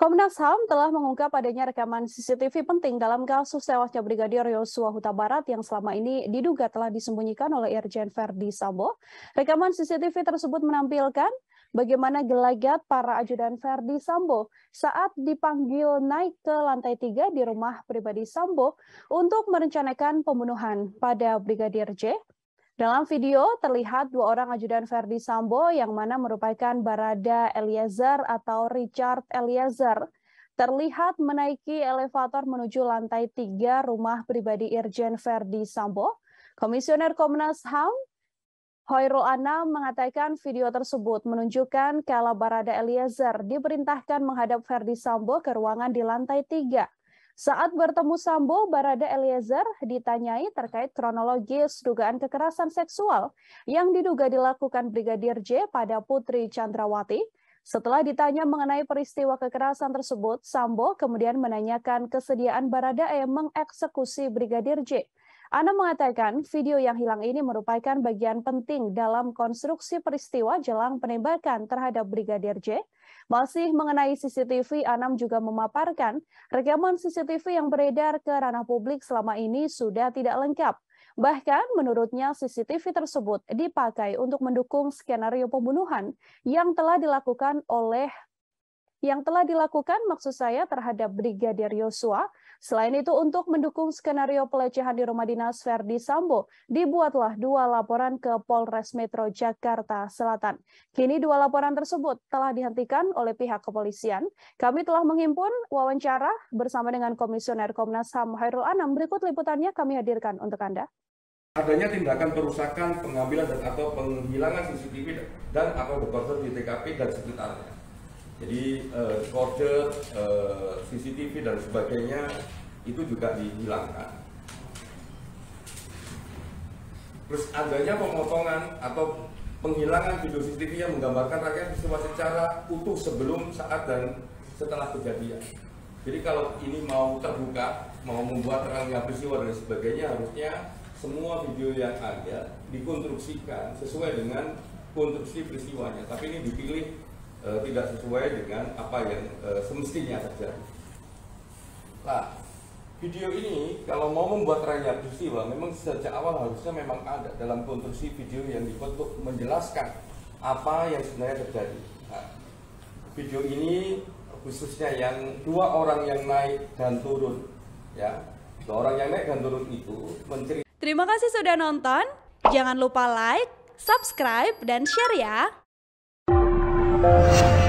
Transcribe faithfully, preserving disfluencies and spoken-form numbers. Komnas H A M telah mengungkap adanya rekaman C C T V penting dalam kasus tewasnya Brigadir Yosua Huta Barat yang selama ini diduga telah disembunyikan oleh Irjen Ferdy Sambo. Rekaman C C T V tersebut menampilkan bagaimana gelagat para ajudan Ferdy Sambo saat dipanggil naik ke lantai tiga di rumah pribadi Sambo untuk merencanakan pembunuhan pada Brigadir J. Dalam video terlihat dua orang ajudan Ferdy Sambo yang mana merupakan Bharada Eliezer atau Richard Eliezer terlihat menaiki elevator menuju lantai tiga rumah pribadi Irjen Ferdy Sambo. Komisioner Komnas H A M Choirul Anam mengatakan video tersebut menunjukkan kala Bharada Eliezer diperintahkan menghadap Ferdy Sambo ke ruangan di lantai tiga. Saat bertemu Sambo, Bharada Eliezer ditanyai terkait kronologis dugaan kekerasan seksual yang diduga dilakukan Brigadir J pada Putri Candrawathi. Setelah ditanya mengenai peristiwa kekerasan tersebut, Sambo kemudian menanyakan kesediaan Bharada E mengeksekusi Brigadir J. Anam mengatakan video yang hilang ini merupakan bagian penting dalam konstruksi peristiwa jelang penembakan terhadap Brigadir J. Masih mengenai C C T V, Anam juga memaparkan rekaman C C T V yang beredar ke ranah publik selama ini sudah tidak lengkap. Bahkan menurutnya C C T V tersebut dipakai untuk mendukung skenario pembunuhan yang telah dilakukan oleh yang telah dilakukan maksud saya terhadap Brigadir Yosua. Selain itu, untuk mendukung skenario pelecehan di rumah dinas Ferdy Sambo, dibuatlah dua laporan ke Polres Metro Jakarta Selatan. Kini dua laporan tersebut telah dihentikan oleh pihak kepolisian. Kami telah menghimpun wawancara bersama dengan Komisioner Komnas H A M Choirul Anam. Berikut liputannya kami hadirkan untuk Anda. Adanya tindakan perusakan, pengambilan dan atau penghilangan C C T V dan atau recorder di T K P dan sekitarnya. Jadi eh, recorder, eh, C C T V dan sebagainya itu juga dihilangkan. Terus adanya pemotongan atau penghilangan video C C T V yang menggambarkan rangkaian peristiwa secara utuh sebelum, saat dan setelah kejadian. Jadi kalau ini mau terbuka, mau membuat rangkaian peristiwa dan sebagainya, harusnya semua video yang ada dikonstruksikan sesuai dengan konstruksi peristiwanya. Tapi ini dipilih tidak sesuai dengan apa yang e, semestinya terjadi. Nah, video ini kalau mau membuat rangkaian peristiwa memang sejak awal harusnya memang ada dalam konstruksi video yang dibentuk menjelaskan apa yang sebenarnya terjadi. Nah, video ini khususnya yang dua orang yang naik dan turun, ya, dua orang yang naik dan turun itu menceritakan. Terima kasih sudah nonton. Jangan lupa like, subscribe, dan share ya. Bye.